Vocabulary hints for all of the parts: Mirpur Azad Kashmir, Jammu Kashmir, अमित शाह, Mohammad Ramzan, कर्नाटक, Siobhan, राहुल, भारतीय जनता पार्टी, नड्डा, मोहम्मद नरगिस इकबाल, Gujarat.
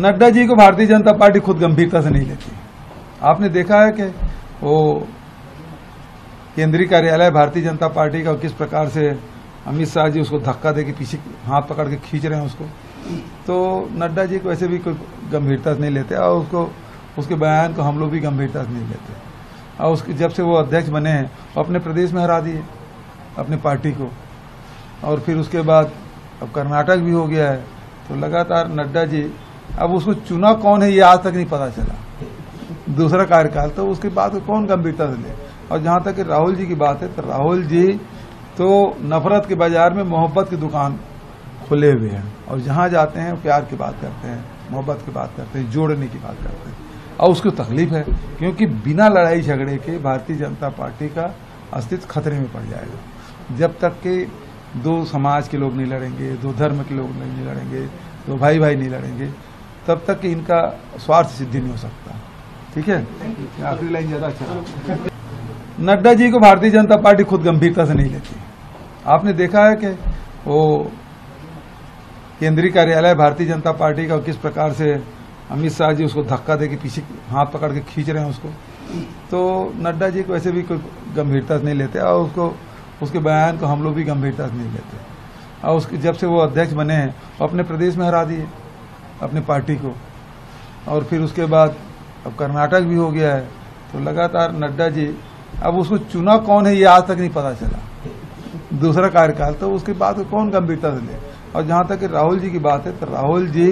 नड्डा जी को भारतीय जनता पार्टी खुद गंभीरता से नहीं लेती। आपने देखा है कि वो केंद्रीय कार्यालय भारतीय जनता पार्टी का किस प्रकार से अमित शाह जी उसको धक्का दे के पीछे हाथ पकड़ के खींच रहे हैं उसको, तो नड्डा जी को ऐसे भी कोई गंभीरता से नहीं लेते और उसको उसके बयान को हम लोग भी गंभीरता से नहीं लेते। और उसके जब से वो अध्यक्ष बने हैं अपने प्रदेश में हरा दिए अपने पार्टी को, और फिर उसके बाद अब कर्नाटक भी हो गया है, तो लगातार नड्डा जी अब उसको चुना कौन है ये आज तक नहीं पता चला दूसरा कार्यकाल, तो उसकी बात को कौन गंभीरता से ले। और जहां तक राहुल जी की बात है, तो राहुल जी तो नफरत के बाजार में मोहब्बत की दुकान खुले हुए हैं और जहां जाते हैं प्यार की बात करते हैं, मोहब्बत की बात करते हैं, जोड़ने की बात करते हैं। और उसको तकलीफ है क्योंकि बिना लड़ाई झगड़े के भारतीय जनता पार्टी का अस्तित्व खतरे में पड़ जाएगा। जब तक कि दो समाज के लोग नहीं लड़ेंगे, दो धर्म के लोग नहीं लड़ेंगे, दो भाई भाई नहीं लड़ेंगे, तब तक कि इनका स्वार्थ सिद्धि नहीं हो सकता। ठीक है, आखिरी लाइन ज्यादा अच्छा। नड्डा जी को भारतीय जनता पार्टी खुद गंभीरता से नहीं लेती। आपने देखा है कि वो केंद्रीय कार्यालय भारतीय जनता पार्टी का किस प्रकार से अमित शाह जी उसको धक्का दे के पीछे हाथ पकड़ के खींच रहे हैं उसको, तो नड्डा जी को ऐसे भी कोई गंभीरता से नहीं लेते और उसको उसके बयान को हम लोग भी गंभीरता से नहीं लेते। और उसके जब से वो अध्यक्ष बने हैं अपने प्रदेश में हरा दिए अपने पार्टी को, और फिर उसके बाद अब कर्नाटक भी हो गया है, तो लगातार नड्डा जी अब उसको चुना कौन है ये आज तक नहीं पता चला दूसरा कार्यकाल, तो उसकी बात को कौन गंभीरता से ले। और जहाँ तक राहुल जी की बात है, तो राहुल जी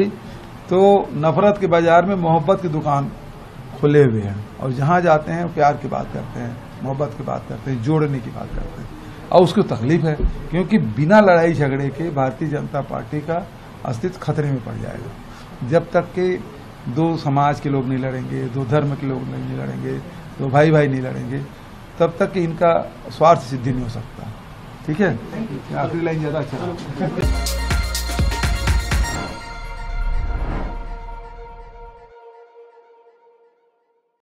तो नफरत के बाजार में मोहब्बत की दुकान खुले हुए हैं और जहाँ जाते हैं प्यार की बात करते हैं, मोहब्बत की बात करते हैं, जोड़ने की बात करते हैं। और उसको तकलीफ है क्योंकि बिना लड़ाई झगड़े के भारतीय जनता पार्टी का अस्तित्व खतरे में पड़ जाएगा। जब तक कि दो समाज के लोग नहीं लड़ेंगे, दो धर्म के लोग नहीं लड़ेंगे, दो भाई भाई नहीं लड़ेंगे, तब तक कि इनका स्वार्थ सिद्धि नहीं हो सकता। ठीक है, आखिरी लाइन ज्यादा अच्छा।